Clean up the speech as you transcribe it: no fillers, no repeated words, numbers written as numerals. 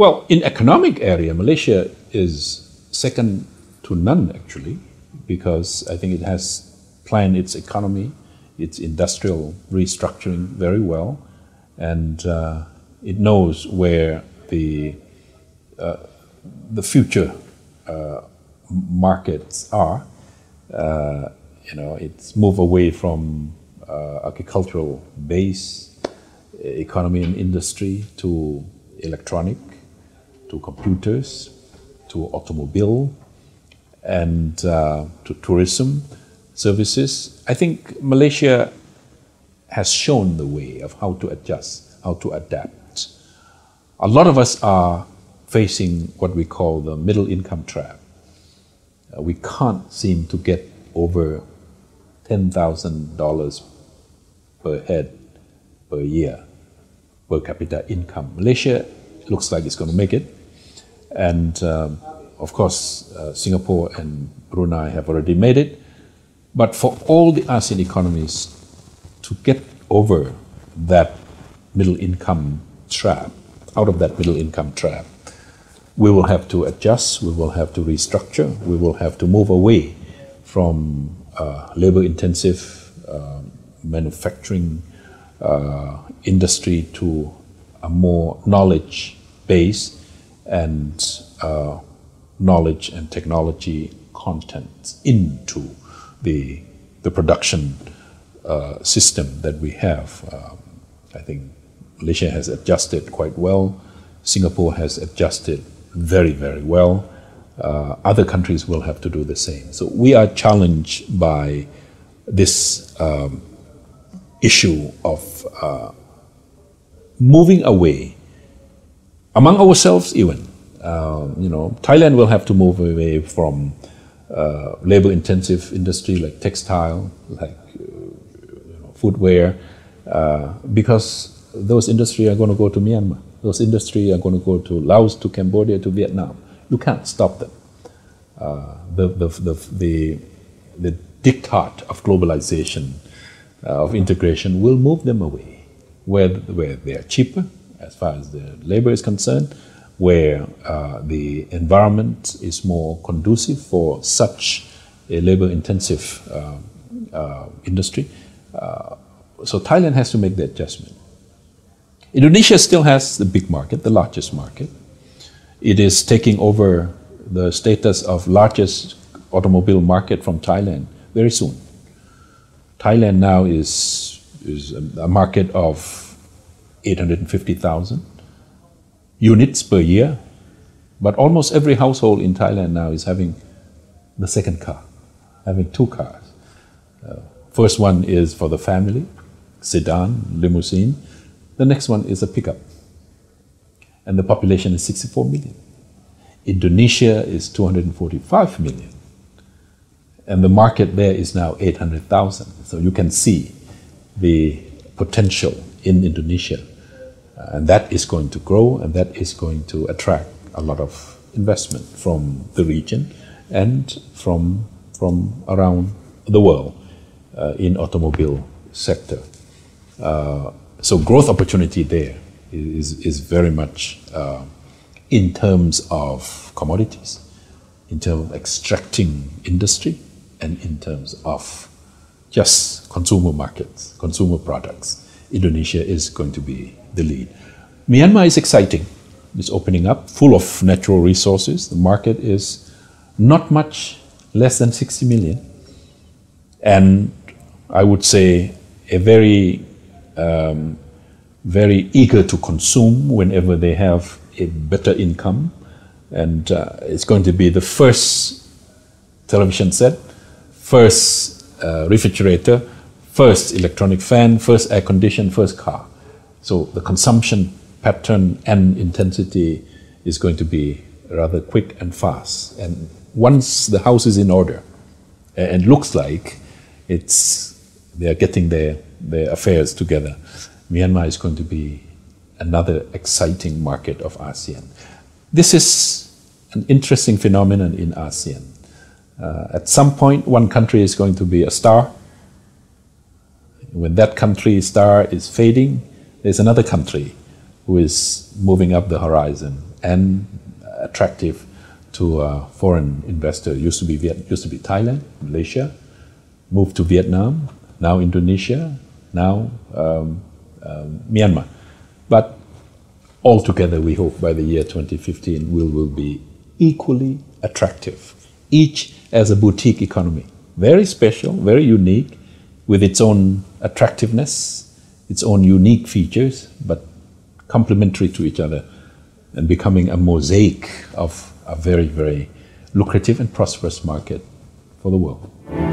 Well, in economic area, Malaysia is second to none, actually, because I think it has planned its economy, its industrial restructuring very well, and it knows where the future markets are. You know, it's moved away from agricultural base economy and industry to electronic, to computers, to automobile, and to tourism services. I think Malaysia has shown the way of how to adjust, how to adapt. A lot of us are facing what we call the middle income trap. We can't seem to get over $10,000 per head per year, per capita income. Malaysia looks like it's going to make it. And of course, Singapore and Brunei have already made it. But for all the ASEAN economies to get over that middle income trap, out of that middle income trap, we will have to adjust, we will have to restructure, we will have to move away from labor-intensive manufacturing industry to a more knowledge-based and knowledge and technology content into the production system that we have. I think Malaysia has adjusted quite well. Singapore has adjusted very, very well. Other countries will have to do the same. So we are challenged by this issue of moving away among ourselves even. You know, Thailand will have to move away from labor-intensive industry like textile, like you know, footwear, because those industries are going to go to Myanmar. Those industries are going to go to Laos, to Cambodia, to Vietnam. You can't stop them. The diktat of globalization, of integration, will move them away, where they are cheaper, as far as the labor is concerned, where the environment is more conducive for such a labor-intensive industry. So Thailand has to make the adjustment. Indonesia still has the big market, the largest market. It is taking over the status of largest automobile market from Thailand very soon. Thailand now is a market of 850,000 units per year, but almost every household in Thailand now is having the second car, having two cars. First one is for the family, sedan, limousine. The next one is a pickup, and the population is 64 million. Indonesia is 245 million, and the market there is now 800,000. So you can see the potential in Indonesia, and that is going to grow, and that is going to attract a lot of investment from the region and from around the world in automobile sector. So growth opportunity there is very much in terms of commodities, in terms of extracting industry, and in terms of just consumer markets, consumer products. Indonesia is going to be the lead. Myanmar is exciting. It's opening up, full of natural resources. The market is not much less than 60 million. And I would say a very eager to consume whenever they have a better income. And it's going to be the first television set, first refrigerator, first electronic fan, first air condition, first car. So the consumption pattern and intensity is going to be rather quick and fast. And once the house is in order, and looks like they are getting their affairs together, Myanmar is going to be another exciting market of ASEAN. This is an interesting phenomenon in ASEAN. At some point, one country is going to be a star. When that country's star is fading, there's another country who is moving up the horizon and attractive to foreign investors. Used to be Thailand, Malaysia, moved to Vietnam, now Indonesia, now Myanmar. But altogether, we hope by the year 2015 will be equally attractive, each as a boutique economy, very special, very unique, with its own attractiveness, its own unique features, but complementary to each other, and becoming a mosaic of a very, very lucrative and prosperous market for the world.